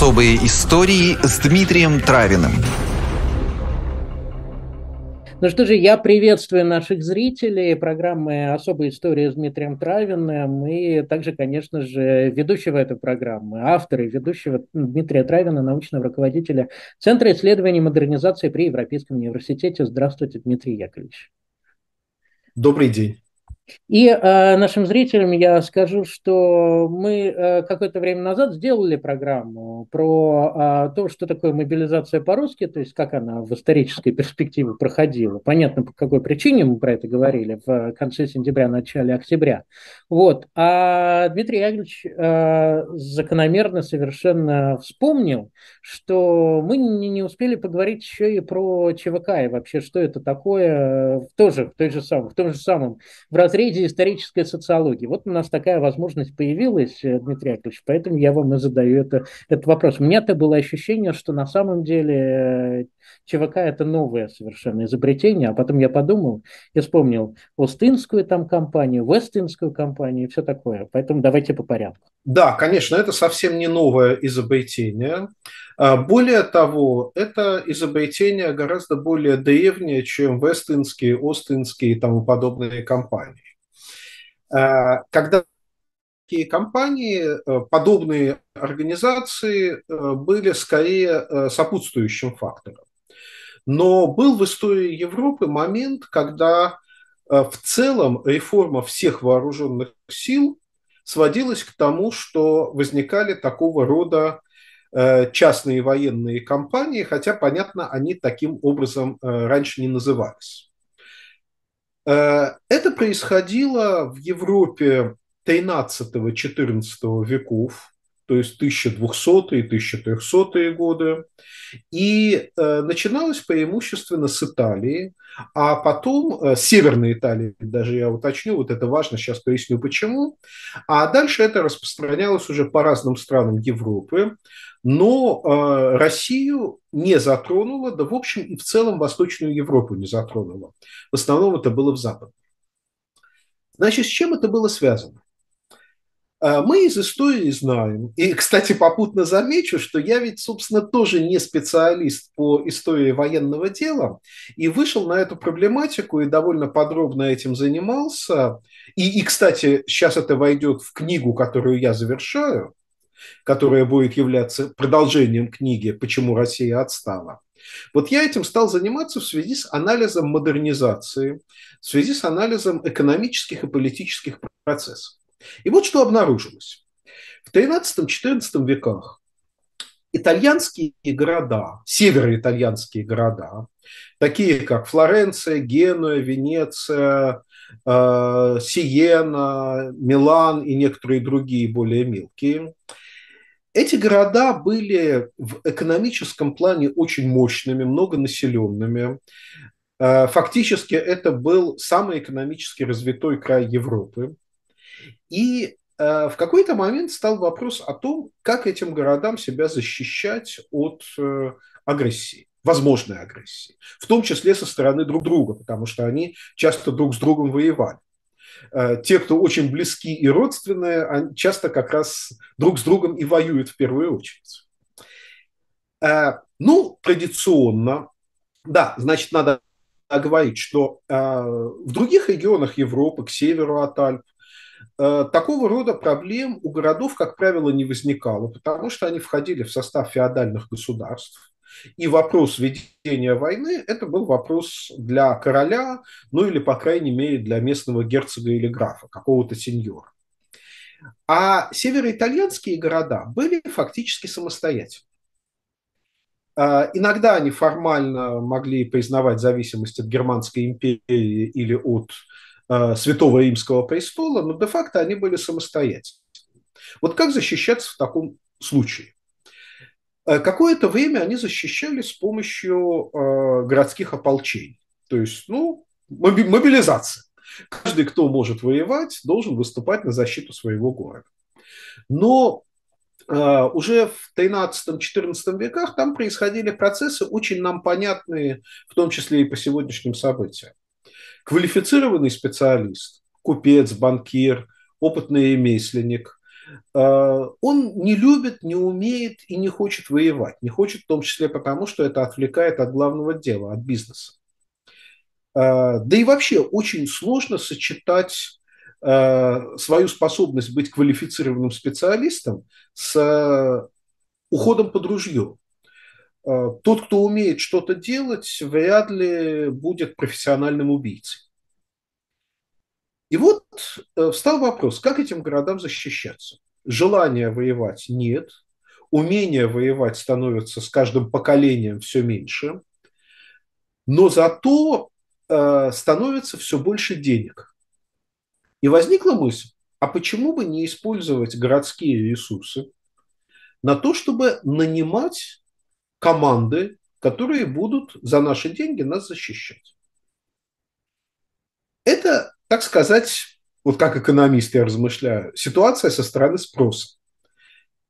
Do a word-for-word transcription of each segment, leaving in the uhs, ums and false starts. Особые истории с Дмитрием Травиным. Ну что же, я приветствую наших зрителей программы «Особая история» с Дмитрием Травиным и также, конечно же, ведущего этой программы, автора и ведущего Дмитрия Травина, научного руководителя Центра исследований и модернизации при Европейском университете. Здравствуйте, Дмитрий Яковлевич. Добрый день. И э, нашим зрителям я скажу, что мы э, какое-то время назад сделали программу про э, то, что такое мобилизация по-русски, то есть как она в исторической перспективе проходила. Понятно, по какой причине мы про это говорили в конце сентября, начале октября. Вот. А Дмитрий Яковлевич э, закономерно совершенно вспомнил, что мы не, не успели поговорить еще и про ЧВК, и вообще, что это такое, тоже в, той же самой, в том же самом, в разрезе исторической социологии. Вот у нас такая возможность появилась, Дмитрий Яковлевич, поэтому я вам и задаю это, этот вопрос. У меня-то было ощущение, что на самом деле ЧВК – это новое совершенно изобретение, а потом я подумал и вспомнил Ост-Индскую там компанию, Вест-Индскую компанию и все такое. Поэтому давайте по порядку. Да, конечно, это совсем не новое изобретение. Более того, это изобретение гораздо более древнее, чем Вест-Индские, Ост-Индские и тому подобные компании. Когда такие компании, подобные организации были скорее сопутствующим фактором. Но был в истории Европы момент, когда в целом реформа всех вооруженных сил сводилась к тому, что возникали такого рода частные военные компании, хотя, понятно, они таким образом раньше не назывались. Это происходило в Европе тринадцатого-четырнадцатого веков, то есть тысяча двухсотые-тысяча трехсотые годы, и начиналось преимущественно с Италии, а потом с Северной Италии, даже я уточню, вот это важно, сейчас поясню почему, а дальше это распространялось уже по разным странам Европы, но Россию не затронуло, да в общем и в целом Восточную Европу не затронуло. В основном это было в Западе. Значит, с чем это было связано? Мы из истории знаем, и, кстати, попутно замечу, что я ведь, собственно, тоже не специалист по истории военного дела, и вышел на эту проблематику и довольно подробно этим занимался. И, и кстати, сейчас это войдет в книгу, которую я завершаю, которая будет являться продолжением книги «Почему Россия отстала». Вот я этим стал заниматься в связи с анализом модернизации, в связи с анализом экономических и политических процессов. И вот что обнаружилось. В тринадцатом-четырнадцатом веках итальянские города, североитальянские города, такие как Флоренция, Генуя, Венеция, Сиена, Милан и некоторые другие более мелкие. Эти города были в экономическом плане очень мощными, многонаселенными. Фактически это был самый экономически развитой край Европы. И в какой-то момент стал вопрос о том, как этим городам себя защищать от агрессии. Возможной агрессии, в том числе со стороны друг друга, потому что они часто друг с другом воевали. Те, кто очень близки и родственные, они часто как раз друг с другом и воюют в первую очередь. Ну, традиционно, да, значит, надо говорить, что в других регионах Европы, к северу от Альп, такого рода проблем у городов, как правило, не возникало, потому что они входили в состав феодальных государств. И вопрос ведения войны – это был вопрос для короля, ну или, по крайней мере, для местного герцога или графа, какого-то сеньора. А североитальянские города были фактически самостоятельны. Иногда они формально могли признавать зависимость от Германской империи или от Святого Римского престола, но де-факто они были самостоятельны. Вот как защищаться в таком случае? Какое-то время они защищались с помощью э, городских ополчений, то есть, ну, мобилизация. Каждый, кто может воевать, должен выступать на защиту своего города. Но э, уже в тринадцатом-четырнадцатом веках там происходили процессы, очень нам понятные, в том числе и по сегодняшним событиям. Квалифицированный специалист, купец, банкир, опытный ремесленник, он не любит, не умеет и не хочет воевать. Не хочет в том числе потому, что это отвлекает от главного дела, от бизнеса. Да и вообще очень сложно сочетать свою способность быть квалифицированным специалистом с уходом под ружье. Тот, кто умеет что-то делать, вряд ли будет профессиональным убийцей. И вот встал вопрос, как этим городам защищаться? Желания воевать нет, умения воевать становится с каждым поколением все меньше, но зато э, становится все больше денег. И возникла мысль, а почему бы не использовать городские ресурсы на то, чтобы нанимать команды, которые будут за наши деньги нас защищать? Это, так сказать, вот как экономист я размышляю, ситуация со стороны спроса.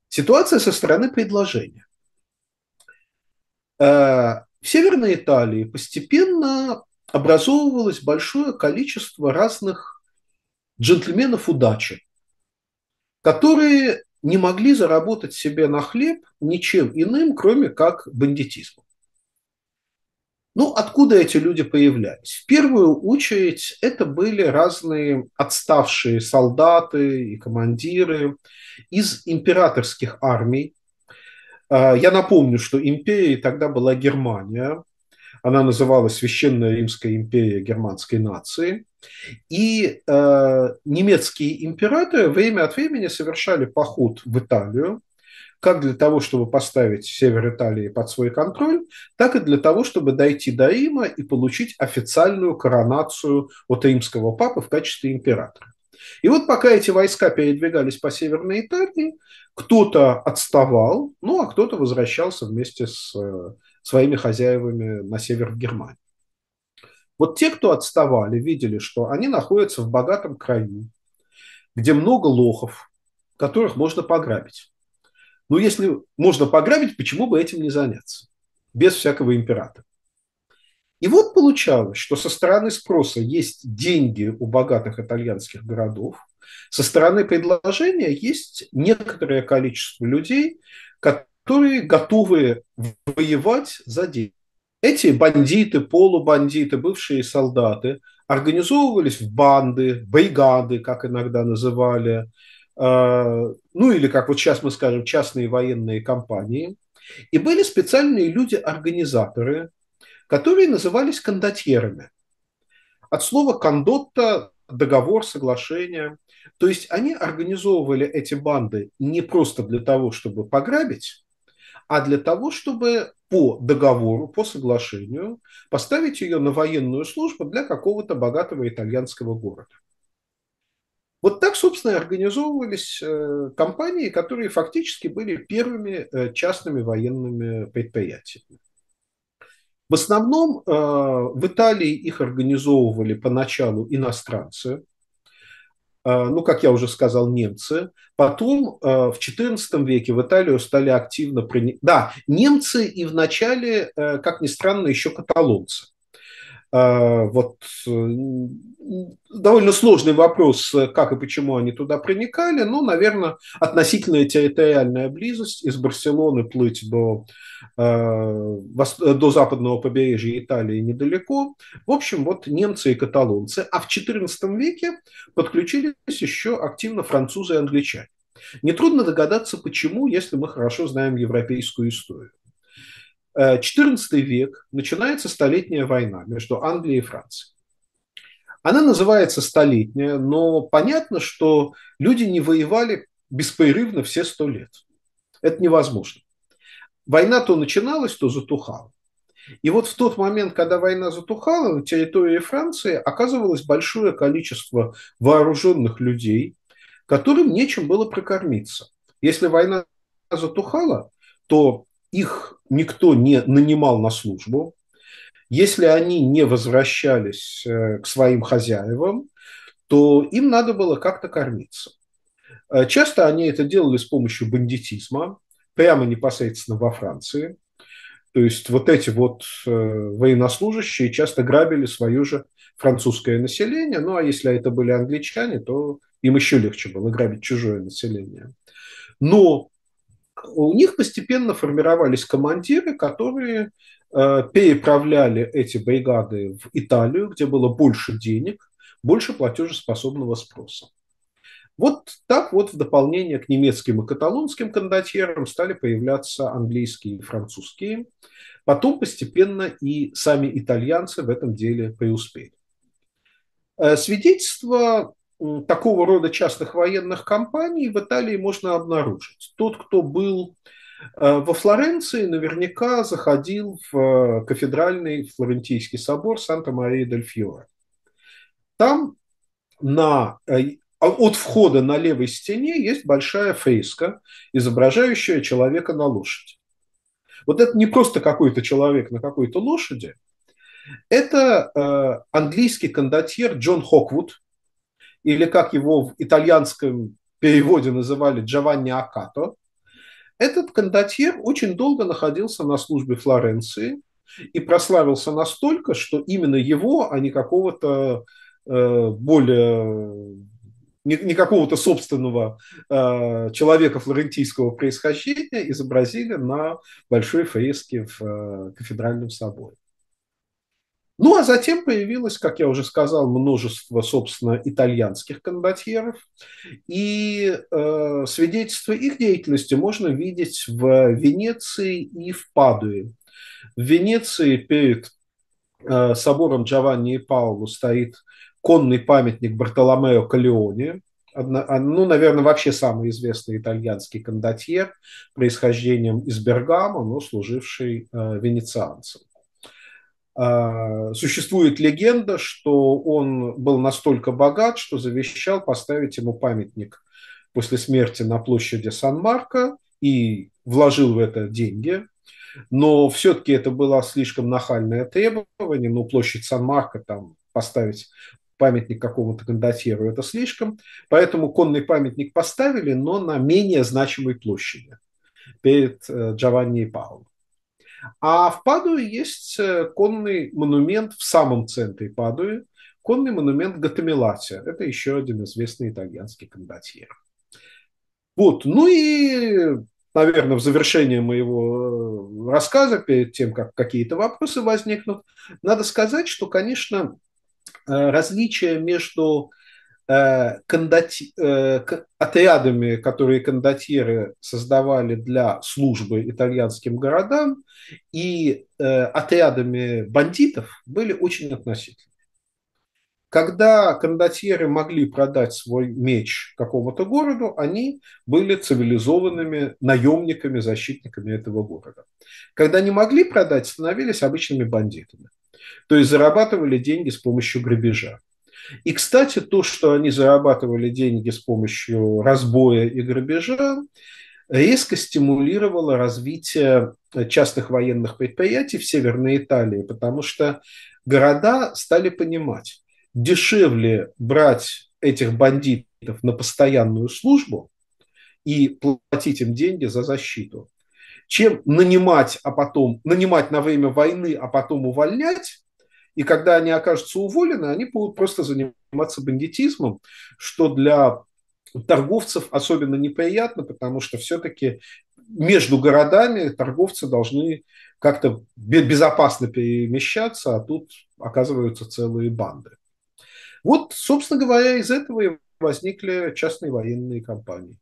Ситуация со стороны предложения. В Северной Италии постепенно образовывалось большое количество разных джентльменов удачи, которые не могли заработать себе на хлеб ничем иным, кроме как бандитизмом. Ну, откуда эти люди появлялись? В первую очередь это были разные отставшие солдаты и командиры из императорских армий. Я напомню, что империей тогда была Германия. Она называлась Священная Римская империя Германской нации. И э, немецкие императоры время от времени совершали поход в Италию, как для того, чтобы поставить север Италии под свой контроль, так и для того, чтобы дойти до Рима и получить официальную коронацию от римского папы в качестве императора. И вот пока эти войска передвигались по Северной Италии, кто-то отставал, ну а кто-то возвращался вместе с своими хозяевами на север в Германию. Вот те, кто отставали, видели, что они находятся в богатом краю, где много лохов, которых можно пограбить. Но если можно пограбить, почему бы этим не заняться? Без всякого императора. И вот получалось, что со стороны спроса есть деньги у богатых итальянских городов, со стороны предложения есть некоторое количество людей, которые готовы воевать за деньги. Эти бандиты, полубандиты, бывшие солдаты организовывались в банды, бригады, как иногда называли, ну или, как вот сейчас мы скажем, частные военные компании. И были специальные люди-организаторы, которые назывались кондотьерами. От слова «кондотта» – договор, соглашение. То есть они организовывали эти банды не просто для того, чтобы пограбить, а для того, чтобы по договору, по соглашению поставить ее на военную службу для какого-то богатого итальянского города. Вот так, собственно, организовывались компании, которые фактически были первыми частными военными предприятиями. В основном в Италии их организовывали поначалу иностранцы, ну, как я уже сказал, немцы. Потом в четырнадцатом веке в Италию стали активно принимать... Да, немцы и вначале, как ни странно, еще каталонцы. Вот довольно сложный вопрос, как и почему они туда проникали, но, наверное, относительная территориальная близость из Барселоны плыть до, до западного побережья Италии недалеко. В общем, вот немцы и каталонцы. А в четырнадцатом веке подключились еще активно французы и англичане. Нетрудно догадаться, почему, если мы хорошо знаем европейскую историю. четырнадцатый век начинается столетняя война между Англией и Францией. Она называется столетняя, но понятно, что люди не воевали беспрерывно все сто лет. Это невозможно. Война то начиналась, то затухала. И вот в тот момент, когда война затухала, на территории Франции оказывалось большое количество вооруженных людей, которым нечем было прокормиться. Если война затухала, то их никто не нанимал на службу. Если они не возвращались к своим хозяевам, то им надо было как-то кормиться. Часто они это делали с помощью бандитизма, прямо непосредственно во Франции. То есть вот эти вот военнослужащие часто грабили свое же французское население. Ну а если это были англичане, то им еще легче было грабить чужое население. Но у них постепенно формировались командиры, которые переправляли эти бригады в Италию, где было больше денег, больше платежеспособного спроса. Вот так вот в дополнение к немецким и каталонским кондотьерам стали появляться английские и французские. Потом постепенно и сами итальянцы в этом деле преуспели. Свидетельства такого рода частных военных компаний в Италии можно обнаружить. Тот, кто был во Флоренции, наверняка заходил в кафедральный флорентийский собор Санта-Мария-дель-Фьора. Там на... От входа на левой стене есть большая фреска, изображающая человека на лошади. Вот это не просто какой-то человек на какой-то лошади. Это э, английский кондотьер Джон Хоквуд, или как его в итальянском переводе называли Джованни Акато. Этот кондотьер очень долго находился на службе Флоренции и прославился настолько, что именно его, а не какого-то э, более... не какого-то собственного э, человека флорентийского происхождения изобразили на большой фреске в э, кафедральном соборе. Ну, а затем появилось, как я уже сказал, множество, собственно, итальянских кондотьеров. И э, свидетельства их деятельности можно видеть в Венеции и в Падуе. В Венеции перед э, собором Джованни и Пауло стоит конный памятник Бартоломео Калеоне, ну, наверное, вообще самый известный итальянский кондотьер, происхождением из Бергамо, но служивший венецианцем. Существует легенда, что он был настолько богат, что завещал поставить ему памятник после смерти на площади Сан-Марко и вложил в это деньги. Но все-таки это было слишком нахальное требование, но площадь Сан-Марко там поставить памятник какому-то кондотьеру, это слишком. Поэтому конный памятник поставили, но на менее значимой площади перед Джованни и Пауло. А в Падуе есть конный монумент в самом центре Падуи, конный монумент Гаттамелата. Это еще один известный итальянский кондотьер. Вот. Ну и, наверное, в завершение моего рассказа, перед тем, как какие-то вопросы возникнут, надо сказать, что, конечно, различие между э, кондоти... э, отрядами, которые кондотьеры создавали для службы итальянским городам, и э, отрядами бандитов были очень относительны. Когда кондотьеры могли продать свой меч какому-то городу, они были цивилизованными наемниками, защитниками этого города. Когда не могли продать, становились обычными бандитами. То есть зарабатывали деньги с помощью грабежа. И, кстати, то, что они зарабатывали деньги с помощью разбоя и грабежа, резко стимулировало развитие частных военных предприятий в Северной Италии, потому что города стали понимать, дешевле брать этих бандитов на постоянную службу и платить им деньги за защиту, чем нанимать, а потом, нанимать на время войны, а потом увольнять, и когда они окажутся уволены, они будут просто заниматься бандитизмом, что для торговцев особенно неприятно, потому что все-таки между городами торговцы должны как-то безопасно перемещаться, а тут оказываются целые банды. Вот, собственно говоря, из этого и возникли частные военные компании.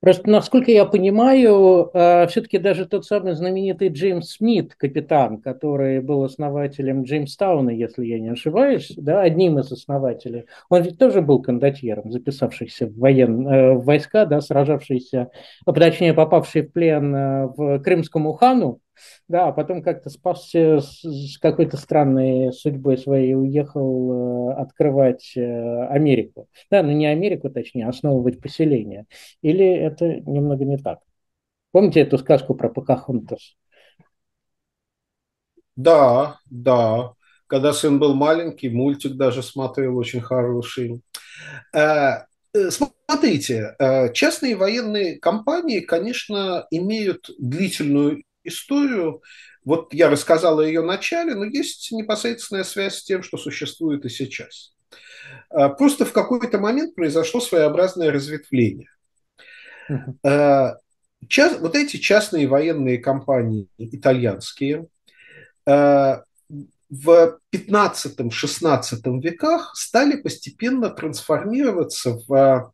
Просто, насколько я понимаю, все-таки даже тот самый знаменитый Джеймс Смит, капитан, который был основателем Джеймстауна, если я не ошибаюсь, да, одним из основателей, он ведь тоже был кондотьером, записавшийся в, воен... в войска, да, сражавшийся, точнее, попавший в плен в крымскому хану, да, а потом как-то спасся с какой-то странной судьбой своей, уехал открывать Америку. Да, ну не Америку, точнее, основывать поселение. Или это немного не так? Помните эту сказку про Покахонтас? Да, да. Когда сын был маленький, мультик даже смотрел очень хороший. Смотрите, частные военные компании, конечно, имеют длительную историю. Вот я рассказал о ее начале, но есть непосредственная связь с тем, что существует и сейчас. Просто в какой-то момент произошло своеобразное разветвление. Uh-huh. Час, вот эти частные военные компании итальянские в пятнадцатом-шестнадцатом веках стали постепенно трансформироваться в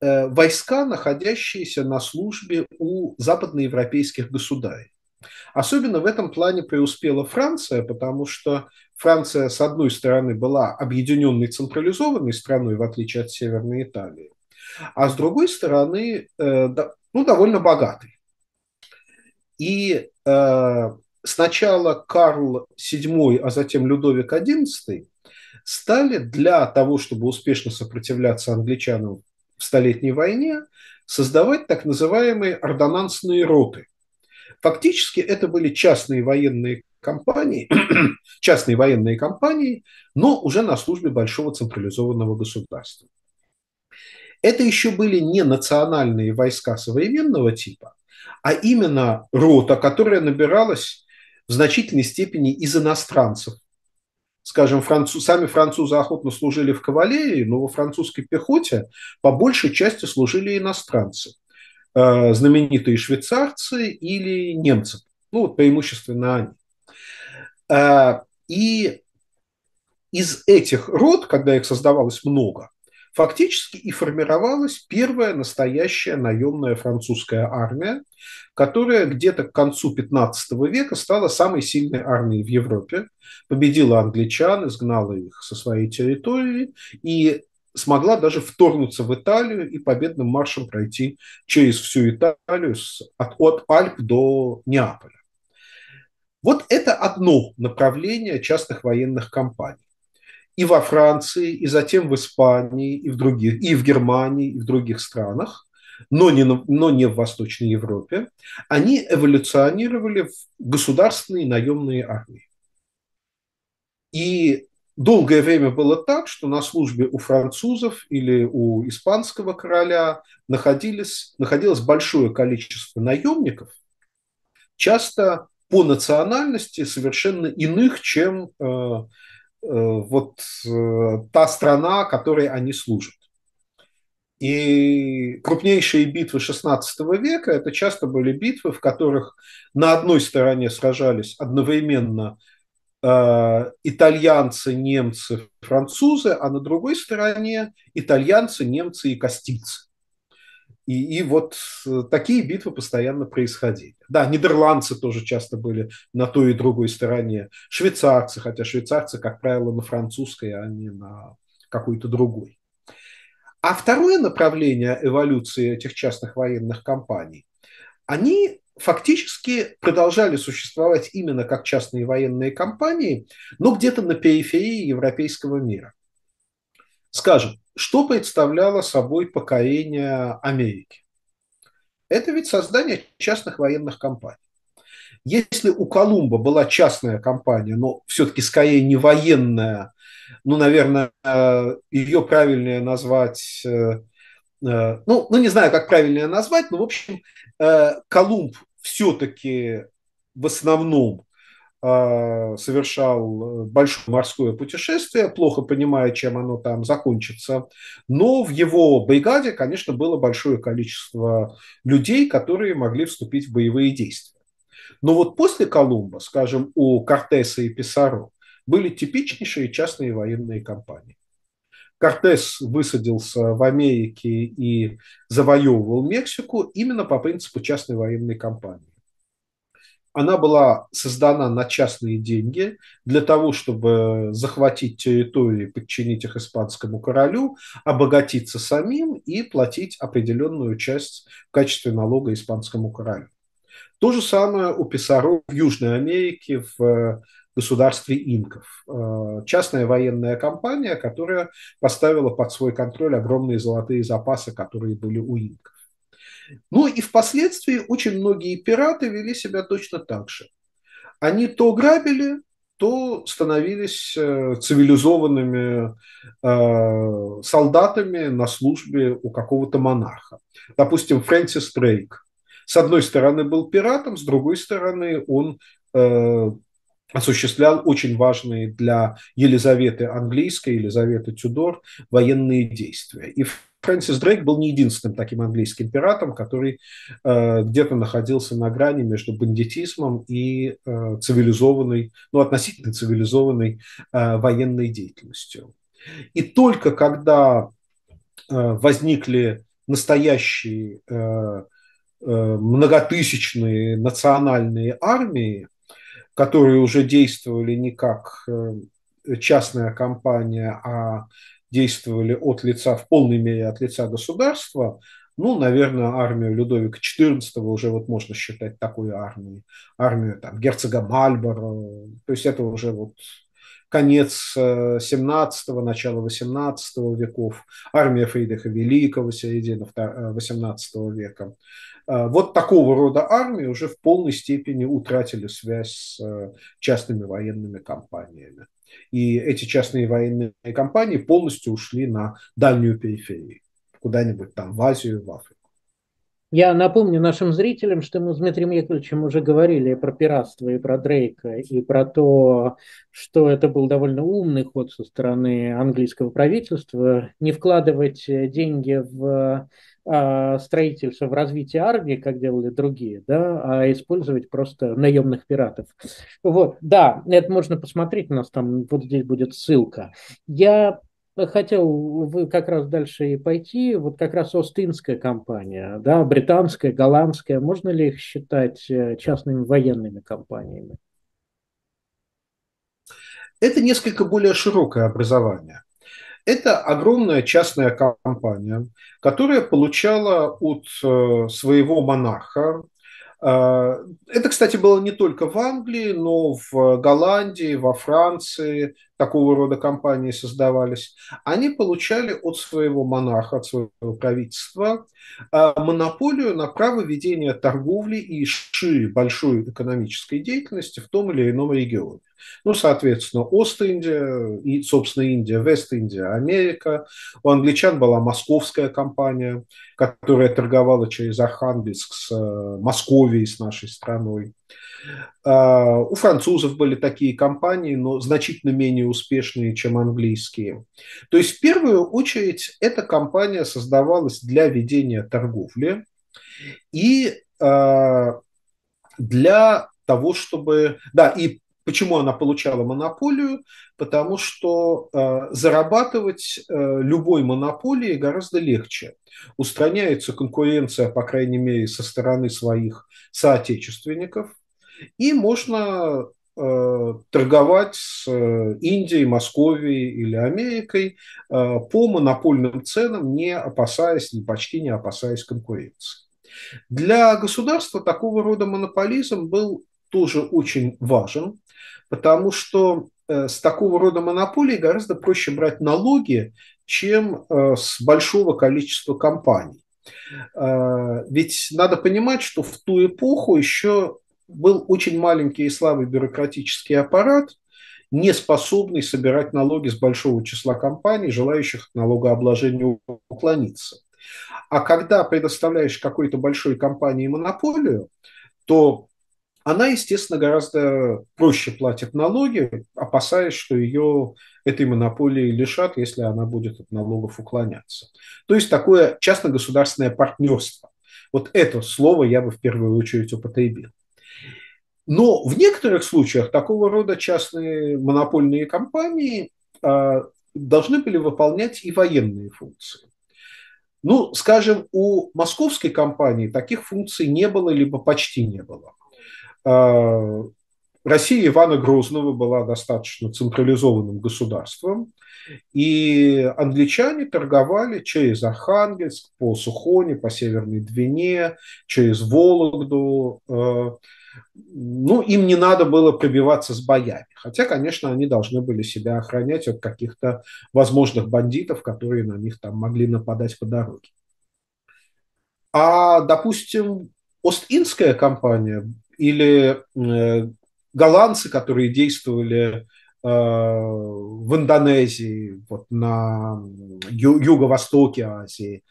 войска, находящиеся на службе у западноевропейских государей. Особенно в этом плане преуспела Франция, потому что Франция, с одной стороны, была объединенной централизованной страной, в отличие от Северной Италии, а с другой стороны, ну, довольно богатой. И сначала Карл Седьмой, а затем Людовик Одиннадцатый стали для того, чтобы успешно сопротивляться англичанам в Столетней войне, создавать так называемые ордонансные роты. Фактически это были частные военные компании, частные военные компании, но уже на службе большого централизованного государства. Это еще были не национальные войска современного типа, а именно рота, которая набиралась в значительной степени из иностранцев. Скажем, француз, сами французы охотно служили в кавалерии, но во французской пехоте по большей части служили иностранцы. Знаменитые швейцарцы или немцы. Ну, вот преимущественно они. И из этих род, когда их создавалось много, фактически и формировалась первая настоящая наемная французская армия, которая где-то к концу пятнадцатого века стала самой сильной армией в Европе, победила англичан, изгнала их со своей территории и смогла даже вторгнуться в Италию и победным маршем пройти через всю Италию от, от Альп до Неаполя. Вот это одно направление частных военных компаний. И во Франции, и затем в Испании, и в, других, и в Германии, и в других странах, но не, но не в Восточной Европе, они эволюционировали в государственные наемные армии. И долгое время было так, что на службе у французов или у испанского короля находились, находилось большое количество наемников, часто по национальности совершенно иных, чем э, э, вот, э, та страна, которой они служат. И крупнейшие битвы шестнадцатого века – это часто были битвы, в которых на одной стороне сражались одновременно итальянцы, немцы, французы, а на другой стороне итальянцы, немцы и кастильцы. И, и вот такие битвы постоянно происходили. Да, нидерландцы тоже часто были на той и другой стороне. Швейцарцы, хотя швейцарцы, как правило, на французской, а не на какой-то другой. А второе направление эволюции этих частных военных компаний, они фактически продолжали существовать именно как частные военные компании, но где-то на периферии европейского мира. Скажем, что представляло собой покорение Америки? Это ведь создание частных военных компаний. Если у Колумба была частная компания, но все-таки скорее не военная, ну, наверное, ее правильнее назвать... Ну, ну, не знаю, как правильно назвать, но, в общем, Колумб все-таки в основном совершал большое морское путешествие, плохо понимая, чем оно там закончится. Но в его бригаде, конечно, было большое количество людей, которые могли вступить в боевые действия. Но вот после Колумба, скажем, у Кортеса и Писарро были типичнейшие частные военные компании. Кортес высадился в Америке и завоевывал Мексику именно по принципу частной военной компании. Она была создана на частные деньги для того, чтобы захватить территории, подчинить их испанскому королю, обогатиться самим и платить определенную часть в качестве налога испанскому королю. То же самое у Писарро в Южной Америке, в государстве инков. Частная военная компания, которая поставила под свой контроль огромные золотые запасы, которые были у инков. Ну и впоследствии очень многие пираты вели себя точно так же. Они то грабили, то становились цивилизованными солдатами на службе у какого-то монарха. Допустим, Фрэнсис Дрейк. С одной стороны был пиратом, с другой стороны он осуществлял очень важные для Елизаветы Английской, Елизаветы Тюдор военные действия. И Фрэнсис Дрейк был не единственным таким английским пиратом, который э, где-то находился на грани между бандитизмом и э, цивилизованной, ну, относительно цивилизованной э, военной деятельностью. И только когда э, возникли настоящие э, э, многотысячные национальные армии, которые уже действовали не как э, частная компания, а действовали от лица, в полной мере от лица государства, ну, наверное, армию Людовика четырнадцатого уже вот можно считать такой армией, армию там, герцога Мальборо, то есть это уже вот конец семнадцатого, начало восемнадцатого веков, армия Фридриха Великого, середина восемнадцатого века. Вот такого рода армии уже в полной степени утратили связь с частными военными компаниями. И эти частные военные компании полностью ушли на дальнюю периферию, куда-нибудь там в Азию, в Африку. Я напомню нашим зрителям, что мы с Дмитрием Яковлевичем уже говорили про пиратство и про Дрейка, и про то, что это был довольно умный ход со стороны английского правительства, не вкладывать деньги в строительство, в развитие армии, как делали другие, да, а использовать просто наемных пиратов. Вот, да, это можно посмотреть, у нас там вот здесь будет ссылка. Я хотел вы как раз дальше и пойти, вот как раз Ост-Индская компания, да, британская, голландская, можно ли их считать частными военными компаниями? Это несколько более широкое образование. Это огромная частная компания, которая получала от своего монарха. Это, кстати, было не только в Англии, но в Голландии, во Франции такого рода компании создавались. Они получали от своего монарха, от своего правительства монополию на право ведения торговли и шире большой экономической деятельности в том или ином регионе. Ну, соответственно, Ост-Индия, и, собственно, Индия, Вест-Индия, Америка. У англичан была московская компания, которая торговала через Архангельск с Московией, с нашей страной. У французов были такие компании, но значительно менее успешные, чем английские. То есть, в первую очередь, эта компания создавалась для ведения торговли и для того, чтобы... Да, и почему она получала монополию? Потому что э, зарабатывать э, любой монополией гораздо легче. Устраняется конкуренция, по крайней мере, со стороны своих соотечественников. И можно э, торговать с э, Индией, Московией или Америкой э, по монопольным ценам, не опасаясь, не почти не опасаясь конкуренции. Для государства такого рода монополизм был тоже очень важен, потому что э, с такого рода монополией гораздо проще брать налоги, чем э, с большого количества компаний. Э, ведь надо понимать, что в ту эпоху еще был очень маленький и слабый бюрократический аппарат, не способный собирать налоги с большого числа компаний, желающих от налогообложения уклониться. А когда предоставляешь какой-то большой компании монополию, то она, естественно, гораздо проще платит налоги, опасаясь, что ее этой монополии лишат, если она будет от налогов уклоняться. То есть такое частно-государственное партнерство. Вот это слово я бы в первую очередь употребил. Но в некоторых случаях такого рода частные монопольные компании э, должны были выполнять и военные функции. Ну, скажем, у московской компании таких функций не было, либо почти не было. Россия Ивана Грозного была достаточно централизованным государством, и англичане торговали через Архангельск, по Сухоне, по Северной Двине, через Вологду. Ну, им не надо было пробиваться с боями, хотя, конечно, они должны были себя охранять от каких-то возможных бандитов, которые на них там могли нападать по дороге. А, допустим, Ост-Индская компания или э, голландцы, которые действовали э, в Индонезии, вот, на ю- юго-востоке Азии,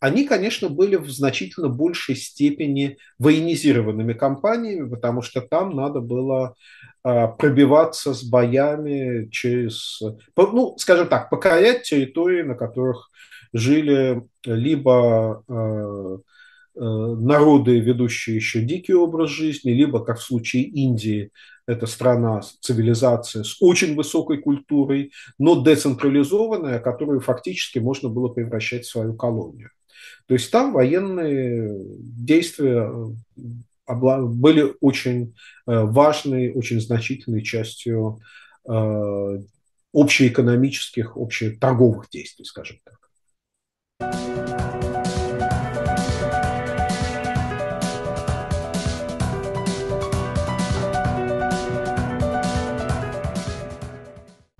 они, конечно, были в значительно большей степени военизированными компаниями, потому что там надо было э, пробиваться с боями через, ну, скажем так, покорять территории, на которых жили либо э, народы, ведущие еще дикий образ жизни, либо, как в случае Индии, это страна, цивилизация с очень высокой культурой, но децентрализованная, которую фактически можно было превращать в свою колонию. То есть там военные действия были очень важной, очень значительной частью общеэкономических, общеторговых действий, скажем так.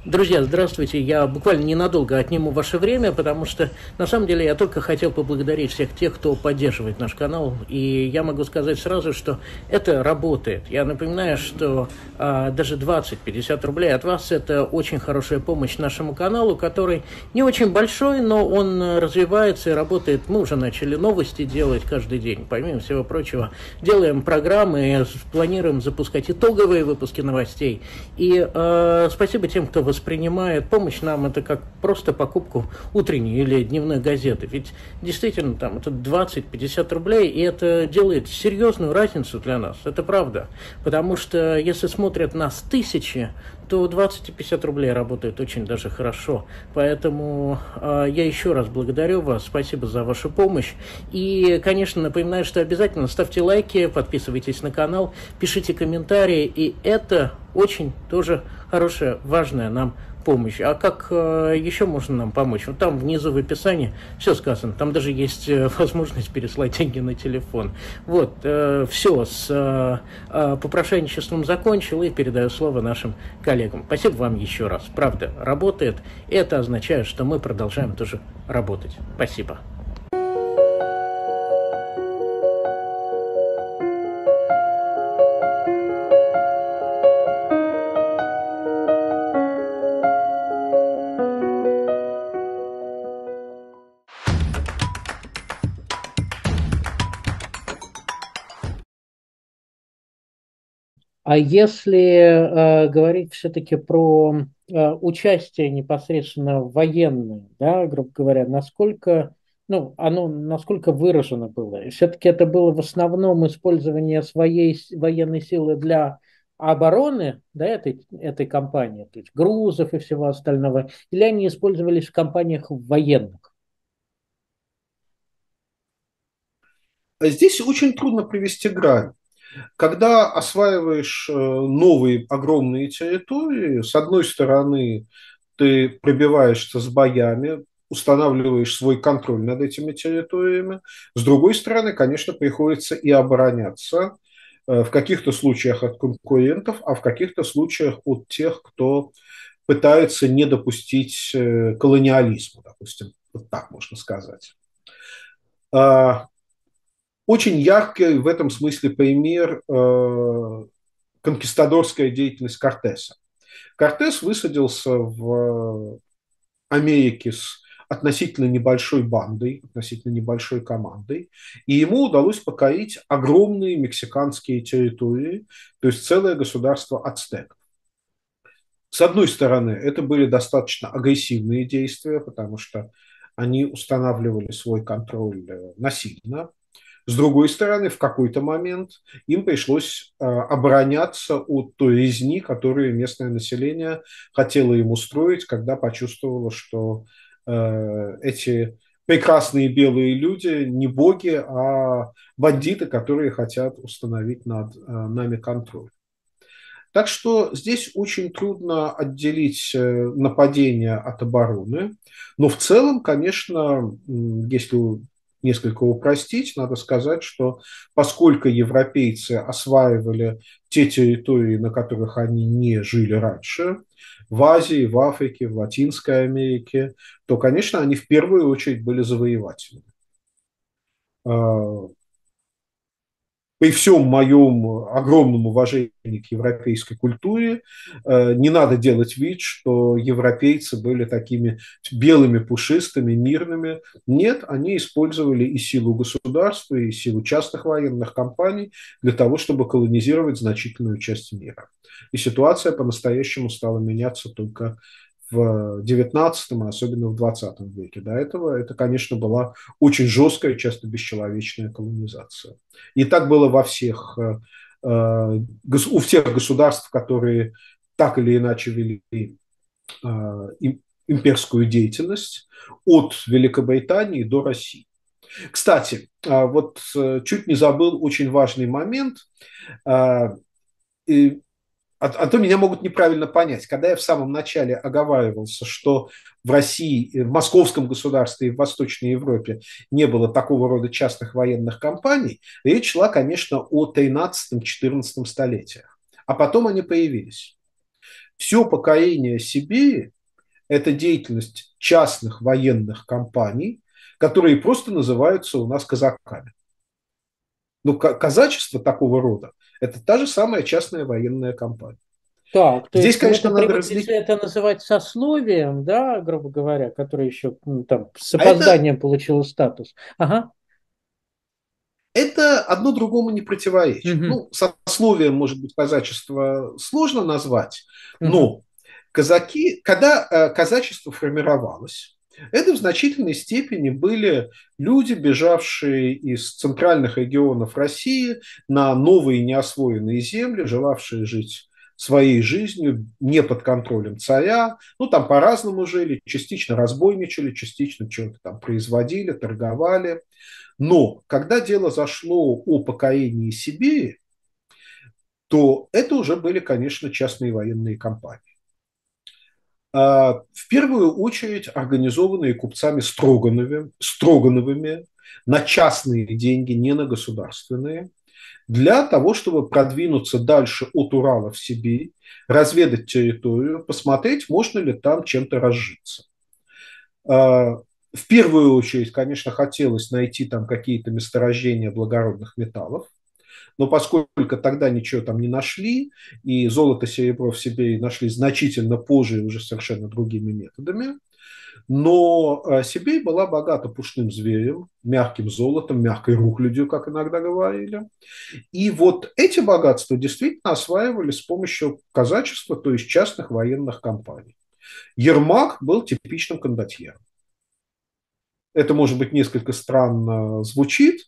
Друзья, здравствуйте. Я буквально ненадолго отниму ваше время, потому что, на самом деле, я только хотел поблагодарить всех тех, кто поддерживает наш канал. И я могу сказать сразу, что это работает. Я напоминаю, что а, даже двадцать-пятьдесят рублей от вас – это очень хорошая помощь нашему каналу, который не очень большой, но он развивается и работает. Мы уже начали новости делать каждый день. Помимо всего прочего, делаем программы, планируем запускать итоговые выпуски новостей. И а, спасибо тем, кто воспринимает. Принимает помощь нам это как просто покупку утренней или дневной газеты. Ведь действительно там это двадцать-пятьдесят рублей, и это делает серьезную разницу для нас. Это правда. Потому что если смотрят нас тысячи, то двадцать и пятьдесят рублей работают очень даже хорошо. Поэтому э, я еще раз благодарю вас. Спасибо за вашу помощь. И, конечно, напоминаю, что обязательно ставьте лайки, подписывайтесь на канал, пишите комментарии. И это очень тоже хорошая, важная нам помощь. А как э, еще можно нам помочь? Вот там внизу в описании все сказано. Там даже есть э, возможность переслать деньги на телефон. Вот, э, все с э, э, попрошайничеством закончил и передаю слово нашим коллегам. Спасибо вам еще раз. Правда, работает. Это означает, что мы продолжаем тоже работать. Спасибо. А если э, говорить все-таки про э, участие непосредственно военное, да, грубо говоря, насколько, ну, оно насколько выражено было? Все-таки это было в основном использование своей военной силы для обороны, да, этой, этой кампании, то есть грузов и всего остального, или они использовались в кампаниях военных? Здесь очень трудно привести грань. Когда осваиваешь новые огромные территории, с одной стороны, ты пробиваешься с боями, устанавливаешь свой контроль над этими территориями, с другой стороны, конечно, приходится и обороняться, в каких-то случаях от конкурентов, а в каких-то случаях от тех, кто пытается не допустить колониализма, допустим, вот так можно сказать. Очень яркий в этом смысле пример э, конкистадорская деятельность Кортеса. Кортес высадился в Америке с относительно небольшой бандой, относительно небольшой командой, и ему удалось покорить огромные мексиканские территории, то есть целое государство ацтеков. С одной стороны, это были достаточно агрессивные действия, потому что они устанавливали свой контроль насильно. С другой стороны, в какой-то момент им пришлось э, обороняться от той резни, которую местное население хотело им устроить, когда почувствовало, что э, эти прекрасные белые люди не боги, а бандиты, которые хотят установить над э, нами контроль. Так что здесь очень трудно отделить нападение от обороны, но в целом, конечно, если несколько упростить, надо сказать, что поскольку европейцы осваивали те территории, на которых они не жили раньше, в Азии, в Африке, в Латинской Америке, то, конечно, они в первую очередь были завоевателями. При всем моем огромном уважении к европейской культуре не надо делать вид, что европейцы были такими белыми, пушистыми, мирными. Нет, они использовали и силу государства, и силу частных военных компаний для того, чтобы колонизировать значительную часть мира. И ситуация по-настоящему стала меняться только в девятнадцатом, а особенно в двадцатом веке. До этого это, конечно, была очень жесткая, часто бесчеловечная колонизация. И так было во всех, у всех государств, которые так или иначе вели имперскую деятельность, от Великобритании до России. Кстати, вот чуть не забыл очень важный момент, и А, а то меня могут неправильно понять. Когда я в самом начале оговаривался, что в России, в московском государстве и в Восточной Европе не было такого рода частных военных компаний, речь шла, конечно, о тринадцатом-четырнадцатом столетиях. А потом они появились. Все покорение Сибири – это деятельность частных военных компаний, которые просто называются у нас казаками. Но казачество такого рода – это та же самая частная военная компания. Так, то здесь, есть, конечно, это, надо различить. Это называть сословием, да, грубо говоря, которое еще ну, там, с опозданием а это... получило статус. Ага. Это одно другому не противоречит. Угу. Ну, сословием, может быть, казачество сложно назвать, угу. но казаки, когда казачество формировалось, это в значительной степени были люди, бежавшие из центральных регионов России на новые неосвоенные земли, желавшие жить своей жизнью, не под контролем царя. Ну, там по-разному жили, частично разбойничали, частично чего-то там производили, торговали. Но когда дело зашло о покорении Сибири, то это уже были, конечно, частные военные компании. В первую очередь организованные купцами Строгановыми, Строгановыми на частные деньги, не на государственные, для того, чтобы продвинуться дальше от Урала в Сибирь, разведать территорию, посмотреть, можно ли там чем-то разжиться. В первую очередь, конечно, хотелось найти там какие-то месторождения благородных металлов, но поскольку тогда ничего там не нашли, и золото, серебро в Сибири нашли значительно позже и уже совершенно другими методами, но Сибирь была богата пушным зверем, мягким золотом, мягкой рухлядью, как иногда говорили. И вот эти богатства действительно осваивали с помощью казачества, то есть частных военных компаний. Ермак был типичным кондотьером. Это, может быть, несколько странно звучит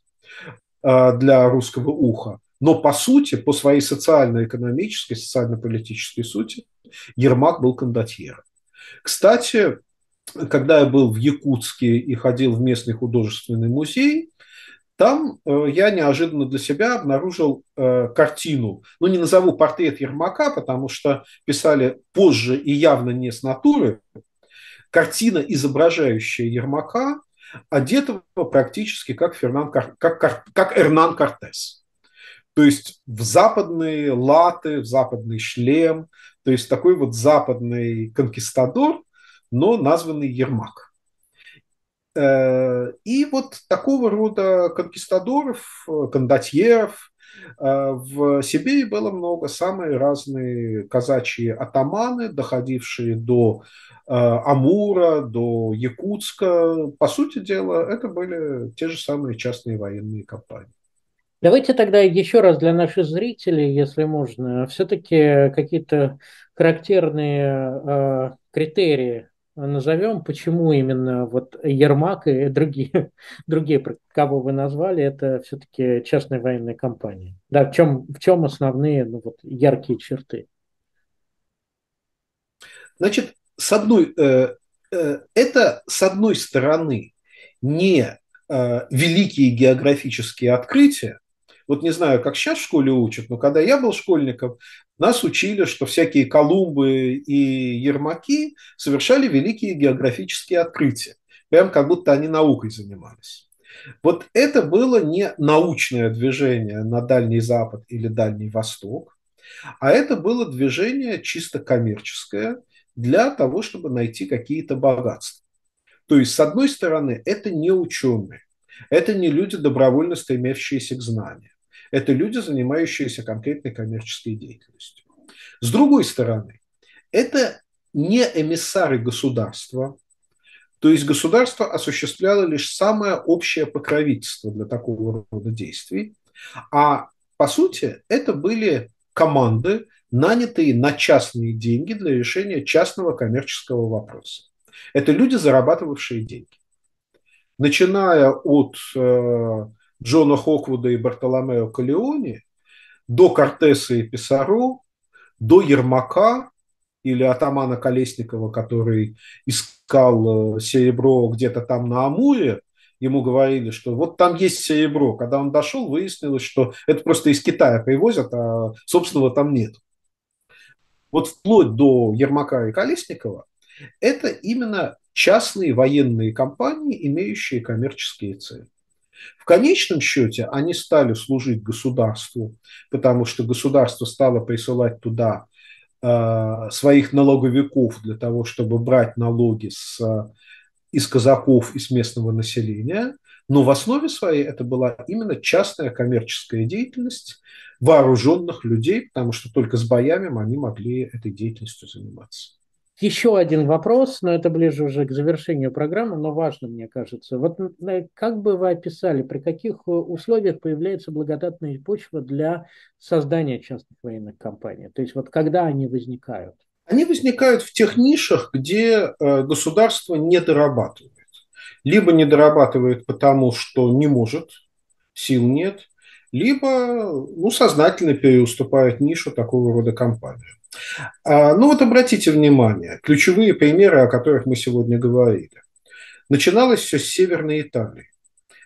для русского уха. Но по сути, по своей социально-экономической, социально-политической сути, Ермак был кондотьером. Кстати, когда я был в Якутске и ходил в местный художественный музей, там я неожиданно для себя обнаружил картину. Ну, не назову портрет Ермака, потому что писали позже и явно не с натуры. Картина, изображающая Ермака, одетого практически как, Фернан, как, как, как Эрнан Кортес. То есть в западные латы, в западный шлем, то есть такой вот западный конкистадор, но названный Ермак. И вот такого рода конкистадоров, кондотьеров в Сибири было много. Самые разные казачьи атаманы, доходившие до Амура, до Якутска. По сути дела, это были те же самые частные военные компании. Давайте тогда еще раз для наших зрителей, если можно, все-таки какие-то характерные э, критерии назовем, почему именно вот Ермак и другие, другие, кого вы назвали, это все-таки частные военные компании. Да, в чем, в чем основные ну, вот, яркие черты? Значит, с одной, э, э, это, с одной стороны, не э, великие географические открытия. Вот не знаю, как сейчас в школе учат, но когда я был школьником, нас учили, что всякие Колумбы и Ермаки совершали великие географические открытия. Прям как будто они наукой занимались. Вот это было не научное движение на Дальний Запад или Дальний Восток, а это было движение чисто коммерческое, для того, чтобы найти какие-то богатства. То есть, с одной стороны, это не ученые, это не люди, добровольно стремящиеся к знаниям, это люди, занимающиеся конкретной коммерческой деятельностью. С другой стороны, это не эмиссары государства, то есть государство осуществляло лишь самое общее покровительство для такого рода действий, а по сути это были команды, нанятые на частные деньги для решения частного коммерческого вопроса. Это люди, зарабатывавшие деньги. Начиная от э, Джона Хоквуда и Бартоломео Калеоне, до Кортеса и Писарро, до Ермака или атамана Колесникова, который искал серебро где-то там на Амуре, ему говорили, что вот там есть серебро. Когда он дошел, выяснилось, что это просто из Китая привозят, а собственного там нет. Вот вплоть до Ермака и Колесникова это именно частные военные компании, имеющие коммерческие цели. В конечном счете они стали служить государству, потому что государство стало присылать туда э, своих налоговиков для того, чтобы брать налоги с, из казаков, из местного населения. Но в основе своей это была именно частная коммерческая деятельность вооруженных людей, потому что только с боями они могли этой деятельностью заниматься. Еще один вопрос, но это ближе уже к завершению программы, но важно, мне кажется. Вот как бы вы описали, при каких условиях появляется благодатная почва для создания частных военных компаний? То есть вот когда они возникают? Они возникают в тех нишах, где государство не дорабатывает. Либо не дорабатывает потому, что не может, сил нет, либо ну, сознательно переуступает нишу такого рода компаниям. Ну вот обратите внимание, ключевые примеры, о которых мы сегодня говорили. Начиналось все с Северной Италии.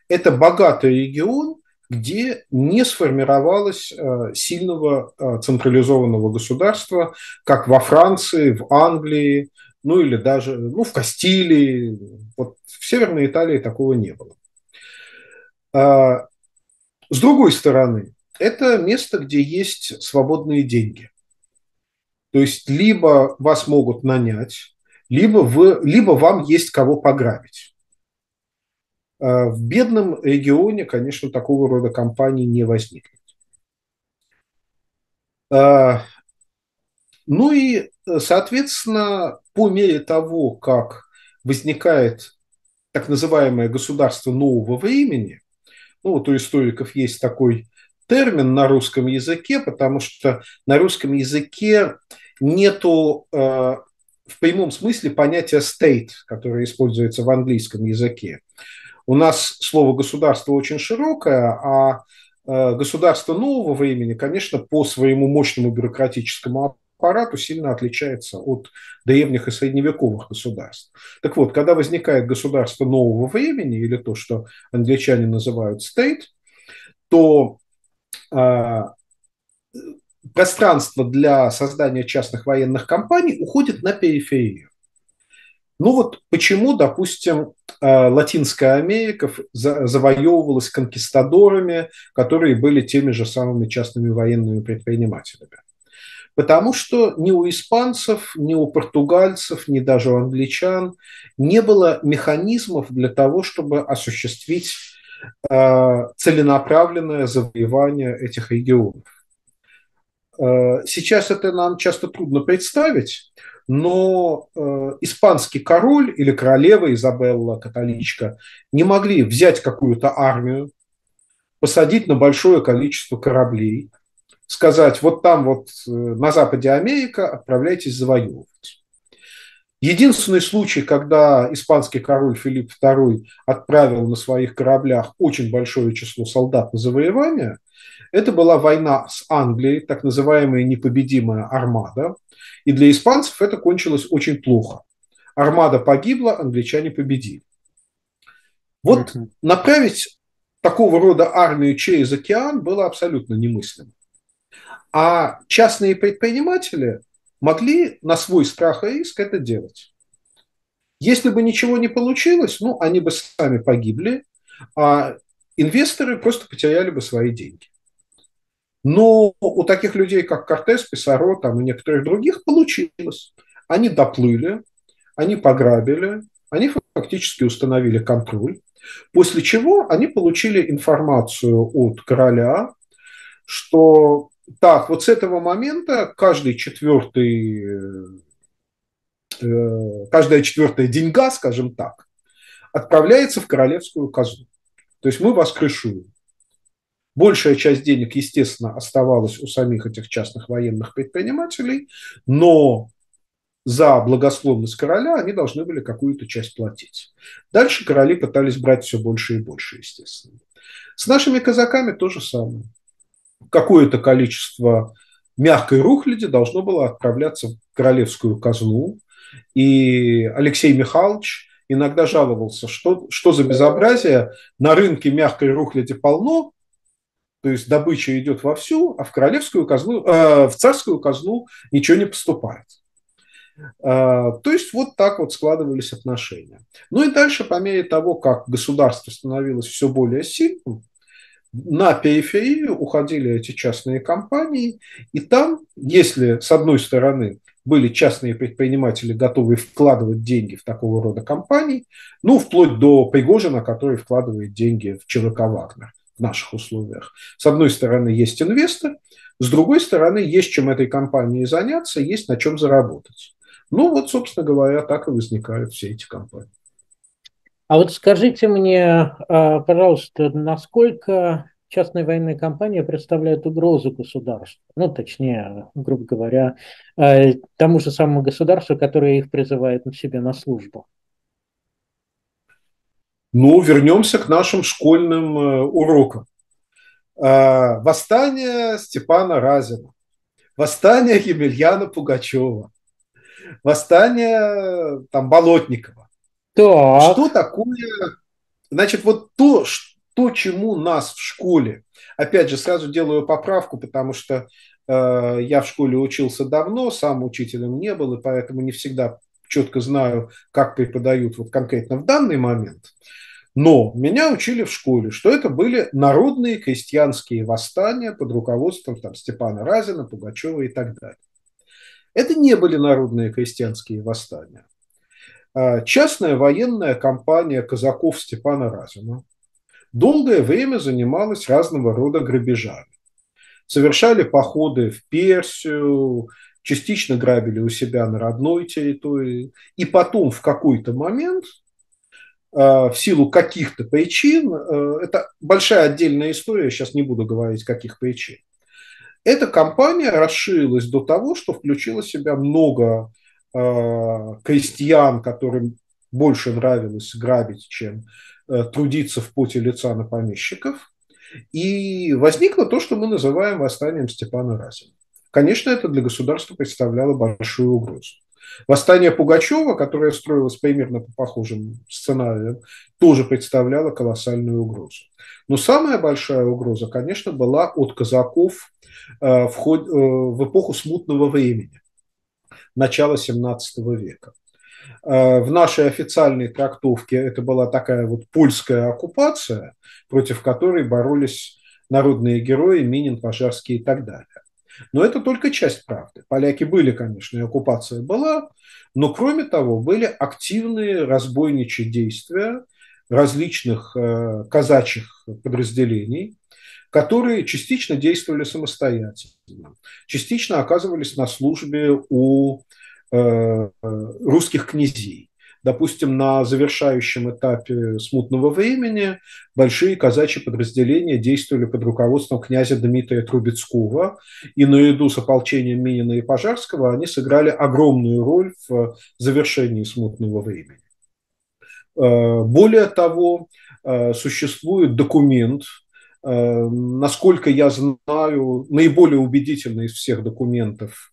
Это богатый регион, где не сформировалось сильного централизованного государства, как во Франции, в Англии, ну или даже ну, в Кастилии. Вот в Северной Италии такого не было. С другой стороны, это место, где есть свободные деньги. То есть либо вас могут нанять, либо, вы, либо вам есть кого пограбить. В бедном регионе, конечно, такого рода компаний не возникнет. Ну и, соответственно, по мере того, как возникает так называемое государство нового времени, ну вот у историков есть такой термин на русском языке, потому что на русском языке нету э, в прямом смысле понятия state, которое используется в английском языке. У нас слово государство очень широкое, а э, государство нового времени, конечно, по своему мощному бюрократическому аппарату сильно отличается от древних и средневековых государств. Так вот, когда возникает государство нового времени, или то, что англичане называют state, то э, пространство для создания частных военных компаний уходит на периферию. Ну вот почему, допустим, Латинская Америка завоевывалась конкистадорами, которые были теми же самыми частными военными предпринимателями? Потому что ни у испанцев, ни у португальцев, ни даже у англичан не было механизмов для того, чтобы осуществить целенаправленное завоевание этих регионов. Сейчас это нам часто трудно представить, но испанский король или королева Изабелла католичка не могли взять какую-то армию, посадить на большое количество кораблей, сказать, вот там вот на западе Америка отправляйтесь завоевывать. Единственный случай, когда испанский король Филипп второй отправил на своих кораблях очень большое число солдат на завоевание, это была война с Англией, так называемая непобедимая армада. И для испанцев это кончилось очень плохо. Армада погибла, англичане победили. Вот mm-hmm. направить такого рода армию через океан было абсолютно немыслимо. А частные предприниматели могли на свой страх и риск это делать. Если бы ничего не получилось, ну, они бы сами погибли, а инвесторы просто потеряли бы свои деньги. Но у таких людей, как Кортес, Писарро там, и некоторых других, получилось. Они доплыли, они пограбили, они фактически установили контроль, после чего они получили информацию от короля, что так, вот с этого момента каждый четвертый, каждая четвертая деньга, скажем так, отправляется в королевскую казну. То есть мы вас крышуем. Большая часть денег, естественно, оставалась у самих этих частных военных предпринимателей, но за благословность короля они должны были какую-то часть платить. Дальше короли пытались брать все больше и больше, естественно. С нашими казаками то же самое. Какое-то количество мягкой рухляди должно было отправляться в королевскую казну. И Алексей Михайлович иногда жаловался, что, что за безобразие, на рынке мягкой рухляди полно, то есть добыча идет вовсю, а в королевскую казну, э, в царскую казну ничего не поступает. Э, то есть вот так вот складывались отношения. Ну и дальше, по мере того, как государство становилось все более сильным, на периферию уходили эти частные компании, и там, если с одной стороны были частные предприниматели, готовые вкладывать деньги в такого рода компании, ну, вплоть до Пригожина, который вкладывает деньги в ЧВК «Вагнер» в наших условиях. С одной стороны, есть инвестор, с другой стороны, есть чем этой компании заняться, есть на чем заработать. Ну, вот, собственно говоря, так и возникают все эти компании. А вот скажите мне, пожалуйста, насколько частные военные компании представляют угрозу государству, ну, точнее, грубо говоря, тому же самому государству, которое их призывает на себе на службу? Ну, вернемся к нашим школьным урокам. Восстание Степана Разина, восстание Емельяна Пугачева, восстание там, Болотникова. Так. Что такое? Значит, вот то, что... То, чему нас в школе, опять же, сразу делаю поправку, потому что э, я в школе учился давно, сам учителем не был, и поэтому не всегда четко знаю, как преподают вот конкретно в данный момент. Но меня учили в школе, что это были народные крестьянские восстания под руководством там, Степана Разина, Пугачева и так далее. Это не были народные крестьянские восстания. Э, частная военная компания казаков Степана Разина долгое время занималась разного рода грабежами. Совершали походы в Персию, частично грабили у себя на родной территории. И потом в какой-то момент, в силу каких-то причин, это большая отдельная история, сейчас не буду говорить, каких причин, эта компания расширилась до того, что включила в себя много крестьян, которым больше нравилось грабить, чем трудиться в поте лица на помещиков, и возникло то, что мы называем восстанием Степана Разина. Конечно, это для государства представляло большую угрозу. Восстание Пугачева, которое строилось примерно по похожим сценариям, тоже представляло колоссальную угрозу. Но самая большая угроза, конечно, была от казаков в эпоху Смутного времени, начала семнадцатого века. В нашей официальной трактовке это была такая вот польская оккупация, против которой боролись народные герои Минин, Пожарский и так далее. Но это только часть правды. Поляки были, конечно, и оккупация была, но кроме того были активные разбойничьи действия различных казачьих подразделений, которые частично действовали самостоятельно, частично оказывались на службе у русских князей. Допустим, на завершающем этапе Смутного времени большие казачьи подразделения действовали под руководством князя Дмитрия Трубецкого, и наряду с ополчением Минина и Пожарского они сыграли огромную роль в завершении Смутного времени. Более того, существует документ, насколько я знаю, наиболее убедительный из всех документов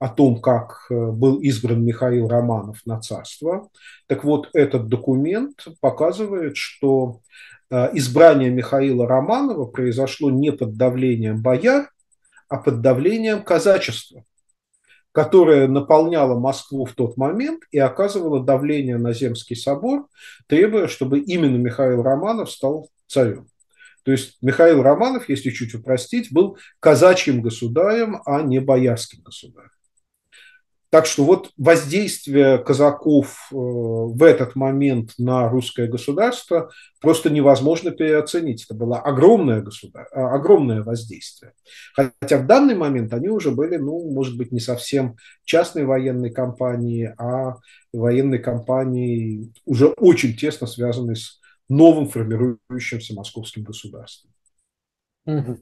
о том, как был избран Михаил Романов на царство. Так вот, этот документ показывает, что избрание Михаила Романова произошло не под давлением бояр, а под давлением казачества, которое наполняло Москву в тот момент и оказывало давление на Земский собор, требуя, чтобы именно Михаил Романов стал царем. То есть Михаил Романов, если чуть упростить, был казачьим государем, а не боярским государем. Так что вот воздействие казаков в этот момент на русское государство просто невозможно переоценить. Это было огромное, государ... огромное воздействие. Хотя в данный момент они уже были, ну, может быть, не совсем частной военной компанией, а военной компанией, уже очень тесно связанной с новым формирующимся московским государством. Угу.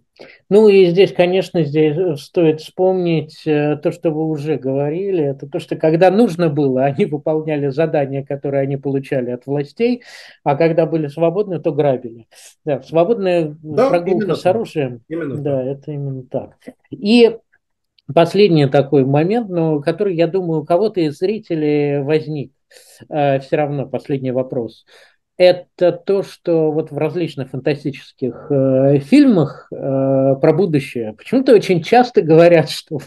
Ну и здесь, конечно, здесь стоит вспомнить то, что вы уже говорили, это то, что когда нужно было, они выполняли задания, которые они получали от властей, а когда были свободны, то грабили. Да, свободная да, прогулка с оружием. Именно да, это именно так. И последний такой момент, но который, я думаю, у кого-то из зрителей возник. Все равно последний вопрос. Это то, что вот в различных фантастических э, фильмах э, про будущее почему-то очень часто говорят, что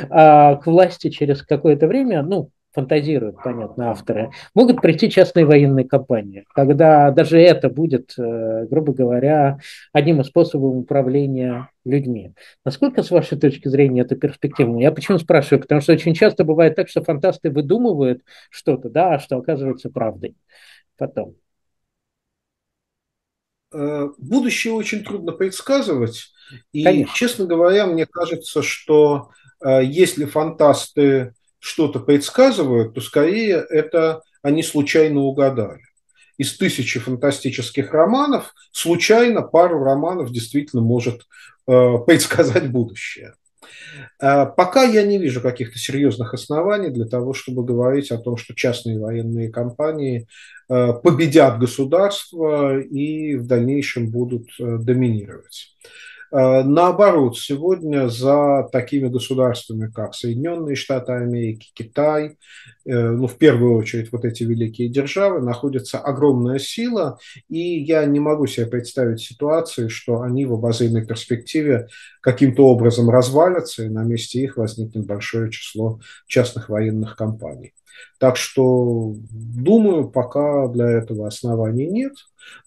э, к власти через какое-то время, ну, фантазируют, понятно, авторы, могут прийти частные военные компании, когда даже это будет, э, грубо говоря, одним из способов управления людьми. Насколько, с вашей точки зрения, это перспективно? Я почему спрашиваю? Потому что очень часто бывает так, что фантасты выдумывают что-то, да, а что оказывается правдой потом. Будущее очень трудно предсказывать. И, конечно, честно говоря, мне кажется, что если фантасты что-то предсказывают, то скорее это они случайно угадали. Из тысячи фантастических романов случайно пару романов действительно может предсказать будущее. Пока я не вижу каких-то серьезных оснований для того, чтобы говорить о том, что частные военные компании победят государство и в дальнейшем будут доминировать. Наоборот, сегодня за такими государствами, как Соединенные Штаты Америки, Китай, ну, в первую очередь вот эти великие державы, находится огромная сила, и я не могу себе представить ситуацию, что они в обозримой перспективе каким-то образом развалятся, и на месте их возникнет большое число частных военных компаний. Так что, думаю, пока для этого оснований нет,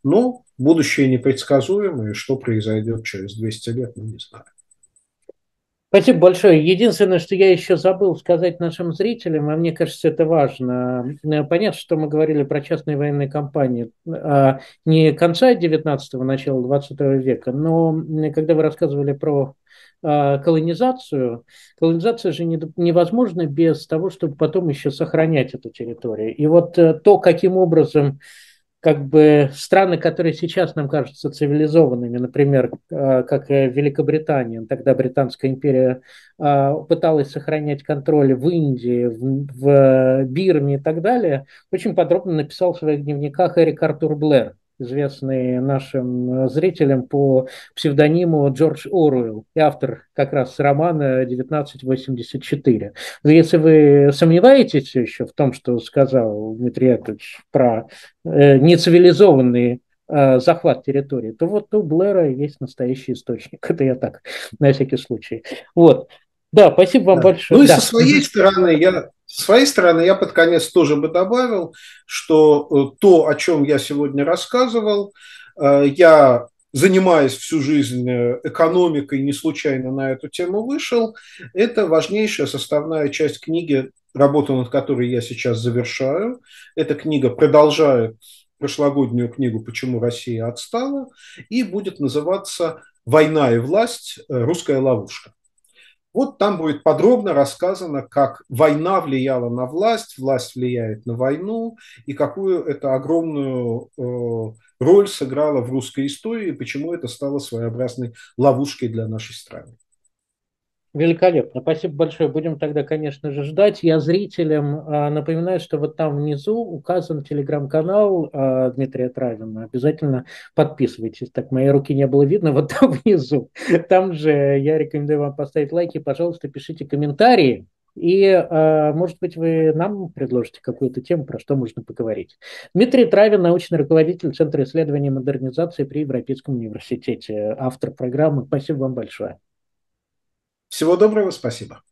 но будущее непредсказуемое, что произойдет через двести лет, мы не знаем. Спасибо большое. Единственное, что я еще забыл сказать нашим зрителям, а мне кажется, это важно. Понятно, что мы говорили про частные военные компании не конца девятнадцатого, начала двадцатого века, но когда вы рассказывали про колонизацию, колонизация же невозможна без того, чтобы потом еще сохранять эту территорию. И вот то, каким образом как бы страны, которые сейчас нам кажутся цивилизованными, например, как Великобритания, тогда Британская империя пыталась сохранять контроль в Индии, в Бирме и так далее, очень подробно написал в своих дневниках Эрик Артур Блэр, известный нашим зрителям по псевдониму Джордж Оруэлл, и автор как раз романа «тысяча девятьсот восемьдесят четыре». Если вы сомневаетесь еще в том, что сказал Дмитрий Яковлевич про э, нецивилизованный э, захват территории, то вот у Блэра есть настоящий источник. Это я так, на всякий случай. Вот. Да, спасибо вам да. большое. Ну да. и со своей стороны я... С своей стороны, я под конец тоже бы добавил, что то, о чем я сегодня рассказывал, я, занимаясь всю жизнь экономикой, не случайно на эту тему вышел, это важнейшая составная часть книги, работу над которой я сейчас завершаю. Эта книга продолжает прошлогоднюю книгу «Почему Россия отстала» и будет называться «Война и власть. Русская ловушка». Вот там будет подробно рассказано, как война влияла на власть, власть влияет на войну, и какую это огромную э, роль сыграла в русской истории, и почему это стало своеобразной ловушкой для нашей страны. Великолепно. Спасибо большое. Будем тогда, конечно же, ждать. Я зрителям а, напоминаю, что вот там внизу указан телеграм-канал а, Дмитрия Травина. Обязательно подписывайтесь. Так, моей руки не было видно. Вот там внизу. Там же я рекомендую вам поставить лайки. Пожалуйста, пишите комментарии. И, а, может быть, вы нам предложите какую-то тему, про что можно поговорить. Дмитрий Травин, научный руководитель Центра исследований и модернизации при Европейском университете, автор программы. Спасибо вам большое. Всего доброго, спасибо.